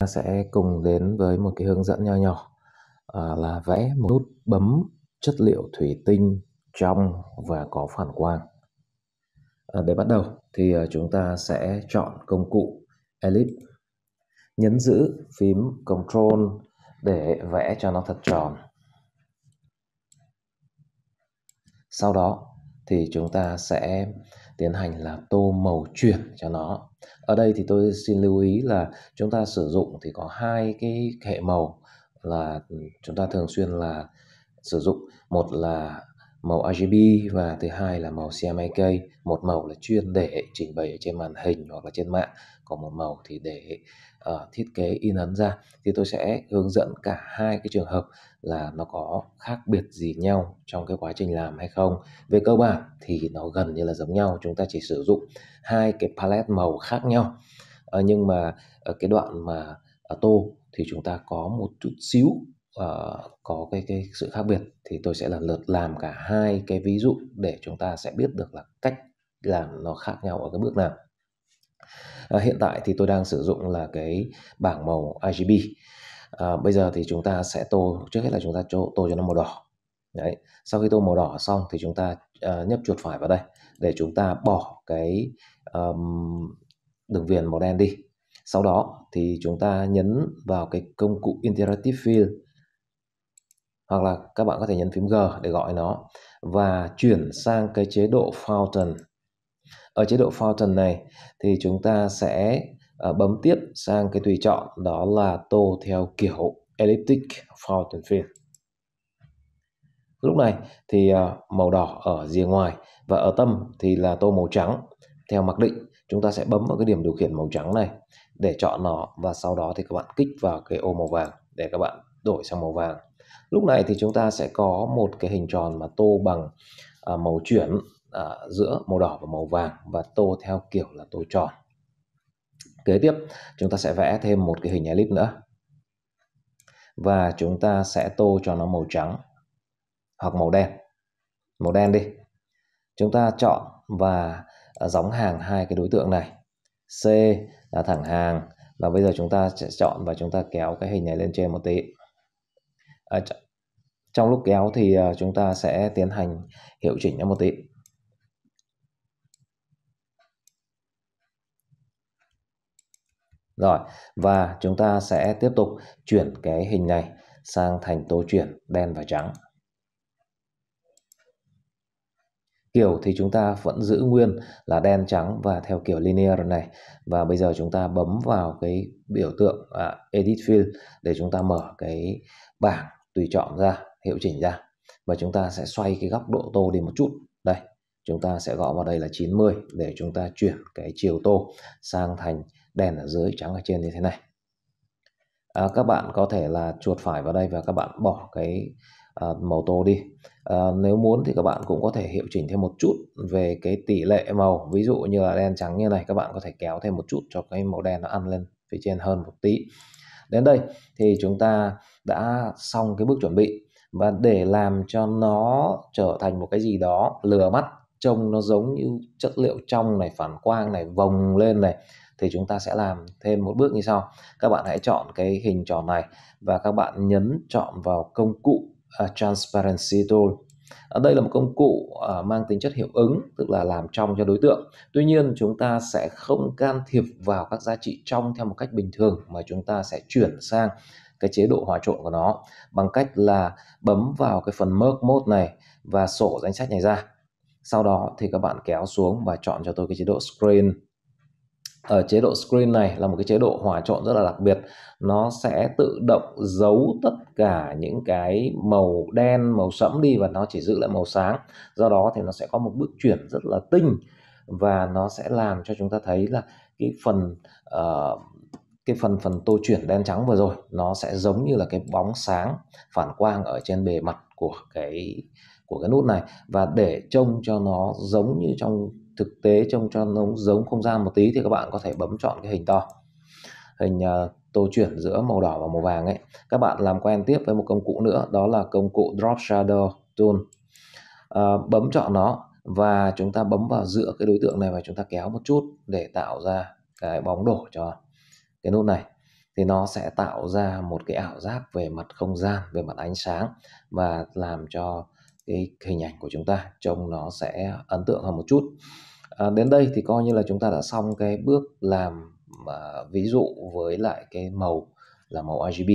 Ta sẽ cùng đến với một cái hướng dẫn nho nhỏ là vẽ một nút bấm chất liệu thủy tinh trong và có phản quang. Để bắt đầu thì chúng ta sẽ chọn công cụ Ellipse, nhấn giữ phím Ctrl để vẽ cho nó thật tròn. Sau đó thì chúng ta sẽ tiến hành là tô màu chuyển cho nó. Ở đây thì tôi xin lưu ý là chúng ta sử dụng thì có hai cái hệ màu là chúng ta thường xuyên là sử dụng. Một là màu RGB và thứ hai là màu CMYK. Một màu là chuyên để trình bày ở trên màn hình hoặc là trên mạng, còn một màu thì để thiết kế in ấn ra. Thì tôi sẽ hướng dẫn cả hai cái trường hợp là nó có khác biệt gì nhau trong cái quá trình làm hay không. Về cơ bản thì nó gần như là giống nhau, chúng ta chỉ sử dụng hai cái palette màu khác nhau. Nhưng mà ở cái đoạn mà tô thì chúng ta có một chút xíu có cái sự khác biệt, thì tôi sẽ lần lượt làm cả hai cái ví dụ để chúng ta sẽ biết được là cách làm nó khác nhau ở cái bước nào. Hiện tại thì tôi đang sử dụng là cái bảng màu RGB. Bây giờ thì chúng ta sẽ tô, trước hết là chúng ta tô cho nó màu đỏ. Đấy. Sau khi tô màu đỏ xong thì chúng ta nhấp chuột phải vào đây để chúng ta bỏ cái đường viền màu đen đi. Sau đó thì chúng ta nhấn vào cái công cụ Interactive Fill, hoặc là các bạn có thể nhấn phím G để gọi nó, và chuyển sang cái chế độ Fountain. Ở chế độ Fountain này thì chúng ta sẽ bấm tiếp sang cái tùy chọn, đó là tô theo kiểu Elliptic Fountain Field. Lúc này thì màu đỏ ở rìa ngoài và ở tâm thì là tô màu trắng. Theo mặc định chúng ta sẽ bấm vào cái điểm điều khiển màu trắng này để chọn nó, và sau đó thì các bạn kích vào cái ô màu vàng để các bạn đổi sang màu vàng. Lúc này thì chúng ta sẽ có một cái hình tròn mà tô bằng màu chuyển giữa màu đỏ và màu vàng, và tô theo kiểu là tô tròn. Kế tiếp chúng ta sẽ vẽ thêm một cái hình elip nữa, và chúng ta sẽ tô cho nó màu trắng hoặc màu đen đi. Chúng ta chọn và gióng hàng hai cái đối tượng này, C là thẳng hàng, và bây giờ chúng ta sẽ chọn và chúng ta kéo cái hình này lên trên một tí. Trong lúc kéo thì chúng ta sẽ tiến hành hiệu chỉnh nó một tí. Rồi, và chúng ta sẽ tiếp tục chuyển cái hình này sang thành tô chuyển đen và trắng. Kiểu thì chúng ta vẫn giữ nguyên là đen trắng và theo kiểu linear này. Và bây giờ chúng ta bấm vào cái biểu tượng Edit Fill để chúng ta mở cái bảng tùy chọn ra, hiệu chỉnh ra. Và chúng ta sẽ xoay cái góc độ tô đi một chút. Đây, chúng ta sẽ gõ vào đây là 90 để chúng ta chuyển cái chiều tô sang thành đen ở dưới, trắng ở trên như thế này. Các bạn có thể là chuột phải vào đây và các bạn bỏ cái màu tô đi. Nếu muốn thì các bạn cũng có thể hiệu chỉnh thêm một chút về cái tỷ lệ màu, ví dụ như là đen trắng như này, các bạn có thể kéo thêm một chút cho cái màu đen nó ăn lên phía trên hơn một tí. Đến đây thì chúng ta đã xong cái bước chuẩn bị, và để làm cho nó trở thành một cái gì đó lừa mắt, trông nó giống như chất liệu trong này, phản quang này, vòng lên này, thì chúng ta sẽ làm thêm một bước như sau. Các bạn hãy chọn cái hình tròn này và các bạn nhấn chọn vào công cụ Transparency Tool. Đây là một công cụ mang tính chất hiệu ứng, tức là làm trong cho đối tượng. Tuy nhiên chúng ta sẽ không can thiệp vào các giá trị trong theo một cách bình thường, mà chúng ta sẽ chuyển sang cái chế độ hòa trộn của nó bằng cách là bấm vào cái phần Merge Mode này và sổ danh sách này ra. Sau đó thì các bạn kéo xuống và chọn cho tôi cái chế độ Screen. Ở chế độ Screen này là một cái chế độ hòa trộn rất là đặc biệt. Nó sẽ tự động giấu tất cả những cái màu đen, màu sẫm đi, và nó chỉ giữ lại màu sáng. Do đó thì nó sẽ có một bước chuyển rất là tinh, và nó sẽ làm cho chúng ta thấy là cái phần tô chuyển đen trắng vừa rồi nó sẽ giống như là cái bóng sáng phản quang ở trên bề mặt của cái nút này. Và để trông cho nó giống như trong thực tế, trông cho nó giống không gian một tí, thì các bạn có thể bấm chọn cái hình to, hình tô chuyển giữa màu đỏ và màu vàng ấy. Các bạn làm quen tiếp với một công cụ nữa, đó là công cụ Drop Shadow Tool. Bấm chọn nó và chúng ta bấm vào giữa cái đối tượng này và chúng ta kéo một chút để tạo ra cái bóng đổ cho cái nút này. thì nó sẽ tạo ra một cái ảo giác về mặt không gian, về mặt ánh sáng và làm cho cái hình ảnh của chúng ta trông nó sẽ ấn tượng hơn một chút. Đến đây thì coi như là chúng ta đã xong cái bước làm ví dụ với lại cái màu là màu RGB.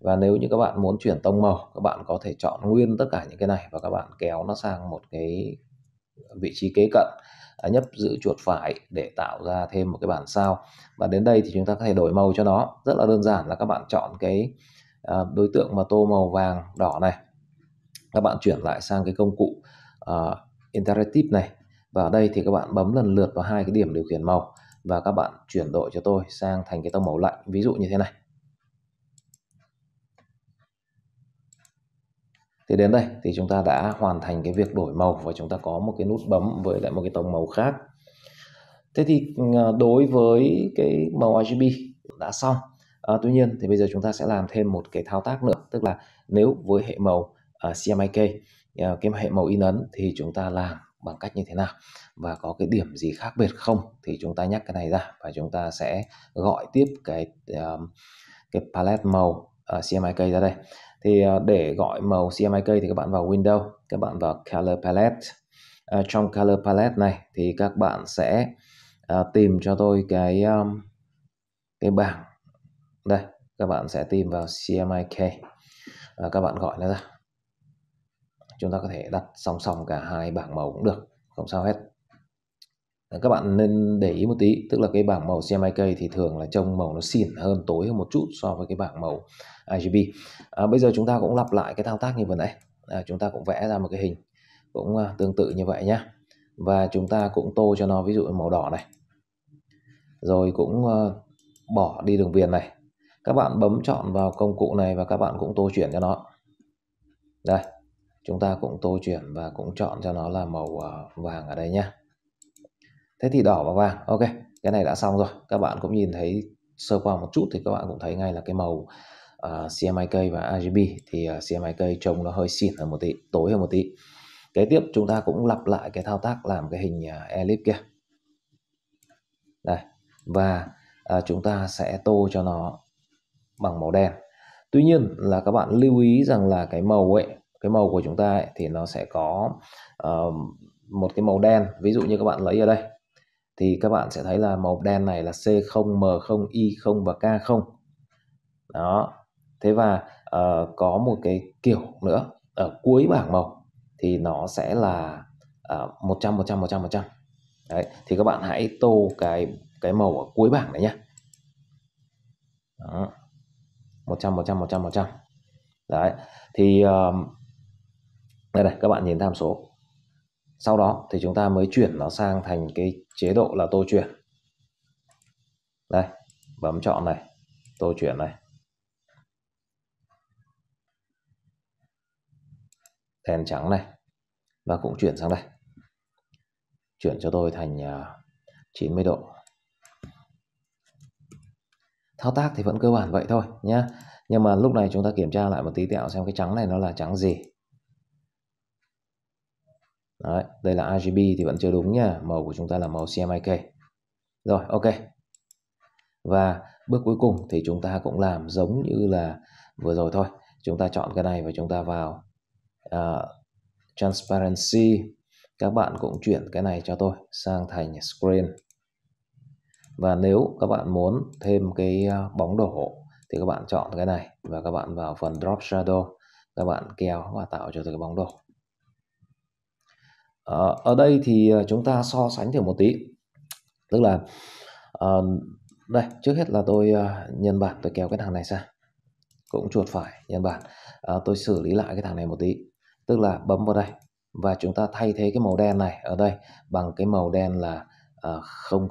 Và nếu như các bạn muốn chuyển tông màu, các bạn có thể chọn nguyên tất cả những cái này và các bạn kéo nó sang một cái vị trí kế cận, nhấp giữ chuột phải để tạo ra thêm một cái bản sao. Và đến đây thì chúng ta có thể đổi màu cho nó. Rất là đơn giản là các bạn chọn cái đối tượng mà tô màu vàng đỏ này, các bạn chuyển lại sang cái công cụ Interactive này. Và ở đây thì các bạn bấm lần lượt vào hai cái điểm điều khiển màu và các bạn chuyển đổi cho tôi sang thành cái tông màu lạnh, ví dụ như thế này. Thì đến đây thì chúng ta đã hoàn thành cái việc đổi màu và chúng ta có một cái nút bấm với lại một cái tông màu khác. Thế thì đối với cái màu RGB đã xong. Tuy nhiên thì bây giờ chúng ta sẽ làm thêm một cái thao tác nữa, tức là nếu với hệ màu CMYK, cái hệ màu in ấn thì chúng ta làm bằng cách như thế nào và có cái điểm gì khác biệt không thì chúng ta nhắc cái này ra và chúng ta sẽ gọi tiếp cái palette màu CMYK ra đây. Thì để gọi màu CMYK thì các bạn vào Windows, các bạn vào Color Palette. Trong Color Palette này thì các bạn sẽ tìm cho tôi cái bảng đây, các bạn sẽ tìm vào CMYK, các bạn gọi nó ra. Chúng ta có thể đặt song song cả hai bảng màu cũng được, không sao hết. Các bạn nên để ý một tí, tức là cái bảng màu CMYK thì thường là trông màu nó xỉn hơn, tối hơn một chút so với cái bảng màu RGB. Bây giờ chúng ta cũng lặp lại cái thao tác như vừa nãy, chúng ta cũng vẽ ra một cái hình cũng tương tự như vậy nhé. Và chúng ta cũng tô cho nó ví dụ màu đỏ này, rồi cũng bỏ đi đường viền này. Các bạn bấm chọn vào công cụ này và các bạn cũng tô chuyển cho nó. Đây, chúng ta cũng tô chuyển và cũng chọn cho nó là màu vàng ở đây nhé. Thế thì đỏ và vàng, ok, cái này đã xong rồi. Các bạn cũng nhìn thấy sơ qua một chút thì các bạn cũng thấy ngay là cái màu CMYK và RGB thì CMYK trông nó hơi xỉn hơn một tí, tối hơn một tí. Kế tiếp chúng ta cũng lặp lại cái thao tác làm cái hình ellipse kia. Đây, và chúng ta sẽ tô cho nó bằng màu đen. Tuy nhiên là các bạn lưu ý rằng là cái màu của chúng ta ấy, thì nó sẽ có một cái màu đen. Ví dụ như các bạn lấy ở đây thì các bạn sẽ thấy là màu đen này là C0, M0, Y0 và K0. Đó. Thế và có một cái kiểu nữa ở cuối bảng màu thì nó sẽ là 100%. Đấy, thì các bạn hãy tô cái màu ở cuối bảng này nhé. Đó. 100%. Đấy, thì đây này, các bạn nhìn tham số. Sau đó thì chúng ta mới chuyển nó sang thành cái chế độ là tô chuyển. Đây, bấm chọn này, tô chuyển này. Đen trắng này. Và cũng chuyển sang đây. Chuyển cho tôi thành 90 độ. Thao tác thì vẫn cơ bản vậy thôi nhá. Nhưng mà lúc này chúng ta kiểm tra lại một tí tẹo xem cái trắng này nó là trắng gì. Đấy, đây là RGB thì vẫn chưa đúng nha, màu của chúng ta là màu CMYK. Rồi, ok. Và bước cuối cùng thì chúng ta cũng làm giống như là vừa rồi thôi. Chúng ta chọn cái này và chúng ta vào Transparency. Các bạn cũng chuyển cái này cho tôi sang thành Screen. Và nếu các bạn muốn thêm cái bóng đổ thì các bạn chọn cái này và các bạn vào phần Drop Shadow. Các bạn kéo và tạo cho tôi cái bóng đổ. Ở đây thì chúng ta so sánh thử một tí. Tức là đây, trước hết là tôi nhân bản, tôi kéo cái thằng này sang. Cũng chuột phải, nhân bản. Tôi xử lý lại cái thằng này một tí. Tức là bấm vào đây và chúng ta thay thế cái màu đen này ở đây bằng cái màu đen là 0,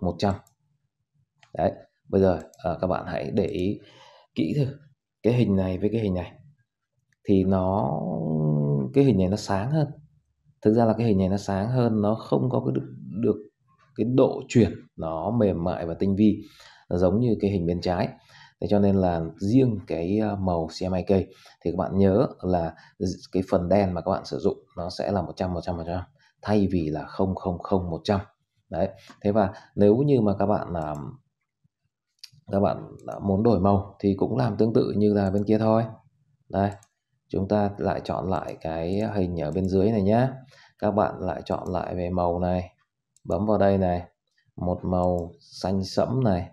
100. Đấy, bây giờ các bạn hãy để ý kỹ thử cái hình này với cái hình này. Thì cái hình này nó sáng hơn. Thực ra là cái hình này nó sáng hơn, nó không có được cái độ chuyển nó mềm mại và tinh vi giống như cái hình bên trái. Thế cho nên là riêng cái màu CMYK thì các bạn nhớ là cái phần đen mà các bạn sử dụng nó sẽ là 100% thay vì là 0, 100. Đấy. Thế và nếu như mà các bạn các bạn đã muốn đổi màu thì cũng làm tương tự như là bên kia thôi. Đây, chúng ta lại chọn lại cái hình ở bên dưới này nhé. Các bạn lại chọn lại về màu này, bấm vào đây này, một màu xanh sẫm này,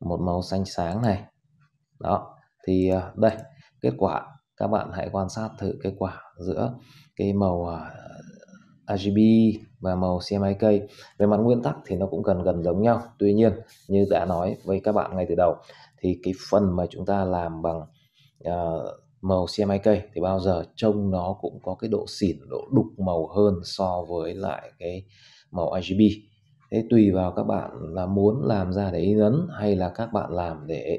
một màu xanh sáng này. Đó, thì đây, kết quả các bạn hãy quan sát thử kết quả giữa cái màu RGB và màu CMYK. Về mặt nguyên tắc thì nó cũng gần giống nhau. Tuy nhiên, như đã nói với các bạn ngay từ đầu, thì cái phần mà chúng ta làm bằng màu CMYK thì bao giờ trông nó cũng có cái độ xỉn, độ đục màu hơn so với lại cái màu RGB. Thế tùy vào các bạn là muốn làm ra để in ấn hay là các bạn làm để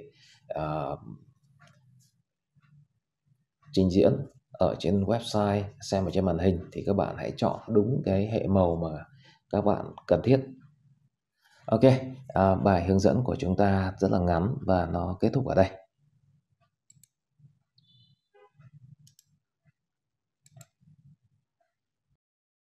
trình diễn ở trên website, xem ở trên màn hình, thì các bạn hãy chọn đúng cái hệ màu mà các bạn cần thiết. Ok, bài hướng dẫn của chúng ta rất là ngắn và nó kết thúc ở đây.